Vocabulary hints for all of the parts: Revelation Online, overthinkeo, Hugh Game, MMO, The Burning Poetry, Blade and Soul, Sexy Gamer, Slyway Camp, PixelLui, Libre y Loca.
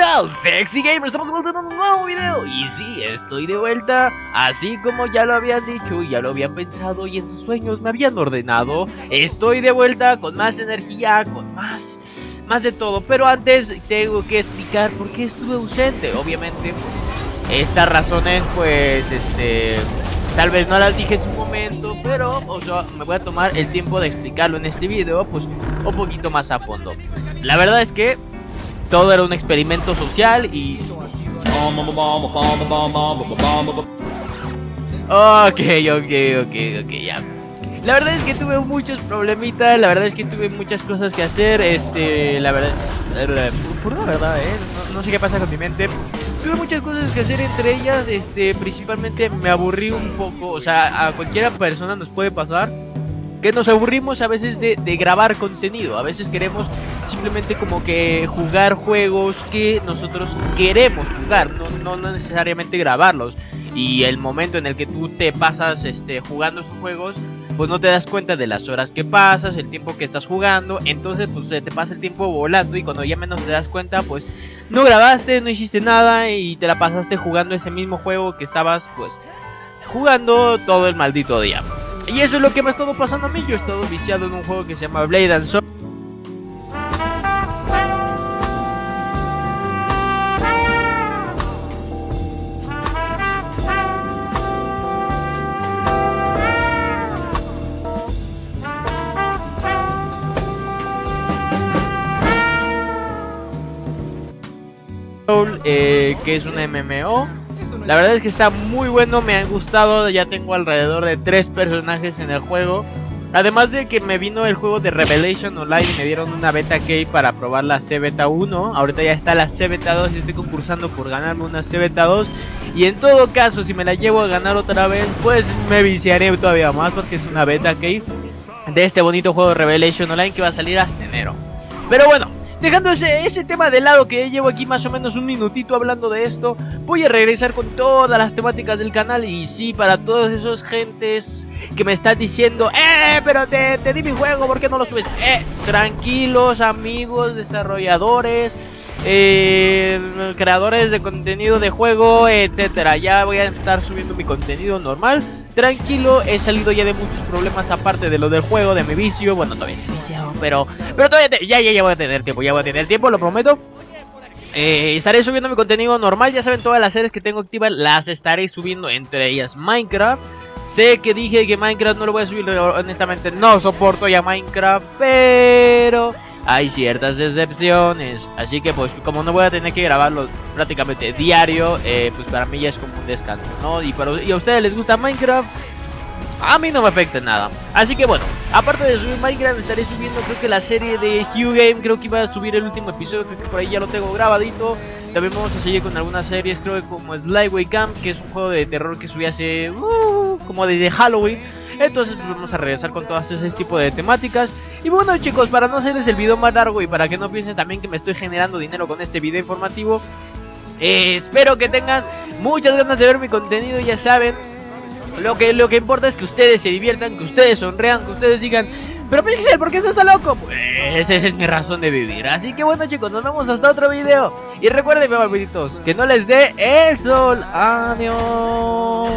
tal? Sexy Gamer, estamos de vuelta en un nuevo video. Y sí, estoy de vuelta. Así como ya lo habían dicho, ya lo habían pensado y en sus sueños me habían ordenado, estoy de vuelta con más energía, con más de todo. Pero antes tengo que explicar por qué estuve ausente. Obviamente, pues, estas razones, pues, tal vez no las dije en su momento, pero, o sea, me voy a tomar el tiempo de explicarlo en este video, pues, un poquito más a fondo. La verdad es que todo era un experimento social y... Ok, ya. La verdad es que tuve muchos problemitas, la verdad es que tuve muchas cosas que hacer, la verdad... Pura verdad, no sé qué pasa con mi mente. Tuve muchas cosas que hacer, entre ellas, principalmente me aburrí un poco. O sea, a cualquiera persona nos puede pasar que nos aburrimos a veces de grabar contenido. A veces queremos simplemente como que jugar juegos que nosotros queremos jugar, no necesariamente grabarlos. Y el momento en el que tú te pasas jugando esos juegos, pues no te das cuenta de las horas que pasas, el tiempo que estás jugando. Entonces pues se te pasa el tiempo volando y cuando ya menos te das cuenta, pues no grabaste, no hiciste nada y te la pasaste jugando ese mismo juego que estabas pues jugando todo el maldito día. Y eso es lo que me ha estado pasando a mí. Yo he estado viciado en un juego que se llama Blade and Soul. Que es una MMO. La verdad es que está muy bueno, me han gustado. Ya tengo alrededor de 3 personajes en el juego. Además de que me vino el juego de Revelation Online y me dieron una beta key para probar la C beta 1. Ahorita ya está la C beta 2 y estoy concursando por ganarme una C beta 2. Y en todo caso, si me la llevo a ganar otra vez, pues me viciaré todavía más porque es una beta key de este bonito juego de Revelation Online que va a salir hasta enero. Pero bueno, dejando ese tema de lado, que llevo aquí más o menos un minutito hablando de esto, voy a regresar con todas las temáticas del canal. Y sí, para todos esos gentes que me están diciendo, pero te di mi juego, ¿por qué no lo subes? Tranquilos amigos desarrolladores, creadores de contenido de juego, etcétera. Ya voy a estar subiendo mi contenido normal. Tranquilo, he salido ya de muchos problemas aparte de lo del juego, de mi vicio. Bueno, todavía estoy viciado, pero todavía ya voy a tener tiempo, lo prometo. Estaré subiendo mi contenido normal, ya saben, todas las series que tengo activas las estaré subiendo, entre ellas Minecraft. Sé que dije que Minecraft no lo voy a subir, honestamente no soporto ya Minecraft, pero hay ciertas excepciones. Así que pues como no voy a tener que grabarlo prácticamente diario, pues para mí ya es como un descanso, ¿no? Y a ustedes les gusta Minecraft, a mí no me afecta nada. Así que bueno, aparte de subir Minecraft, estaré subiendo creo que la serie de Hugh Game. Creo que iba a subir el último episodio, creo que por ahí ya lo tengo grabadito. También vamos a seguir con algunas series, creo que como Slyway Camp, que es un juego de terror que subí hace como desde Halloween. Entonces pues vamos a regresar con todas ese tipo de temáticas. Y bueno chicos, para no hacerles el video más largo y para que no piensen también que me estoy generando dinero con este video informativo, espero que tengan muchas ganas de ver mi contenido. Ya saben, lo que importa es que ustedes se diviertan, que ustedes sonrean, que ustedes digan, pero Pixel, ¿por qué esto está loco? Pues esa es mi razón de vivir. Así que bueno chicos, nos vemos hasta otro video. Y recuerden, amiguitos, que no les dé el sol. Adiós.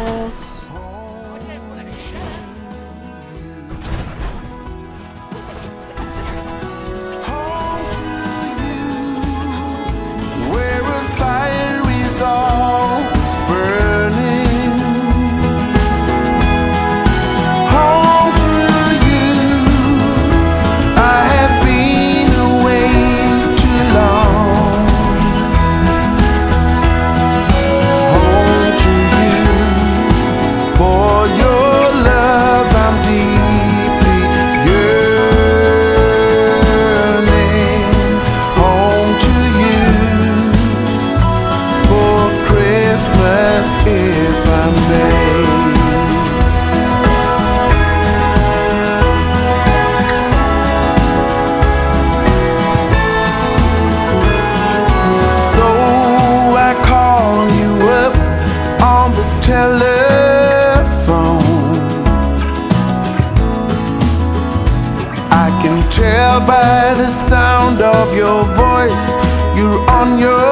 tell by the sound of your voice, you're on your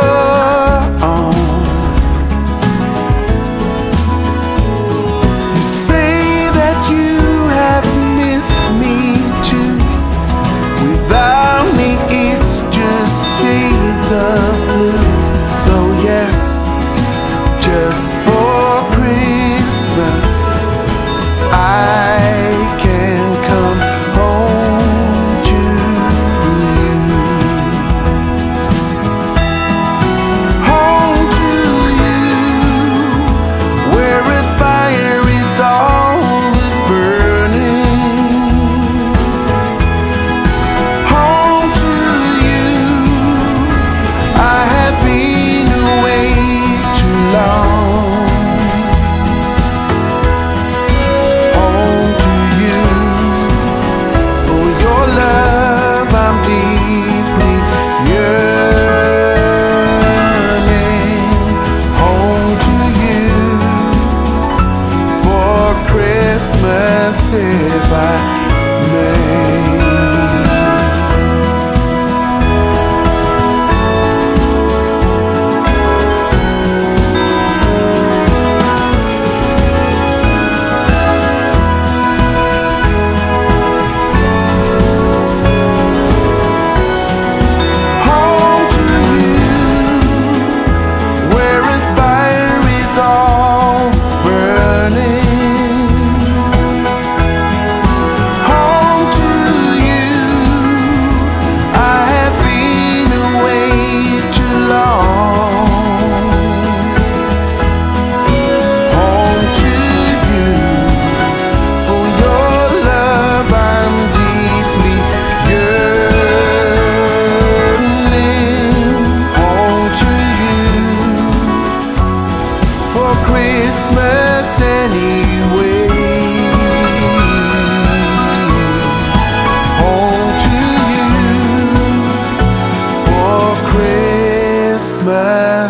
own. You say that you have missed me too. Without me, it's just shades of blue. So yes, just for Christmas, I can come home to you. Home to you, where a fire is always burning. Home to you, I have been away too long. If I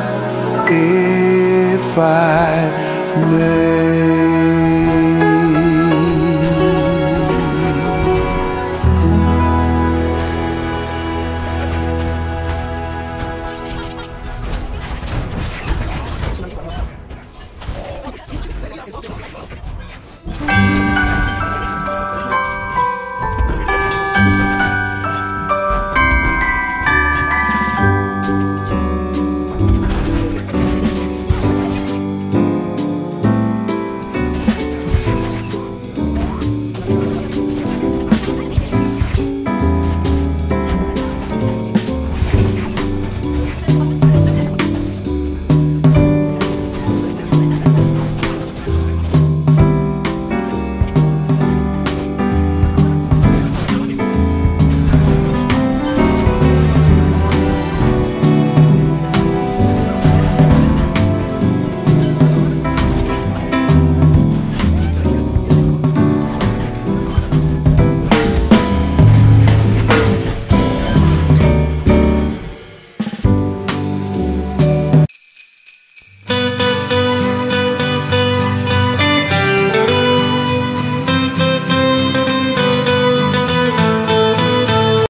may, if I may.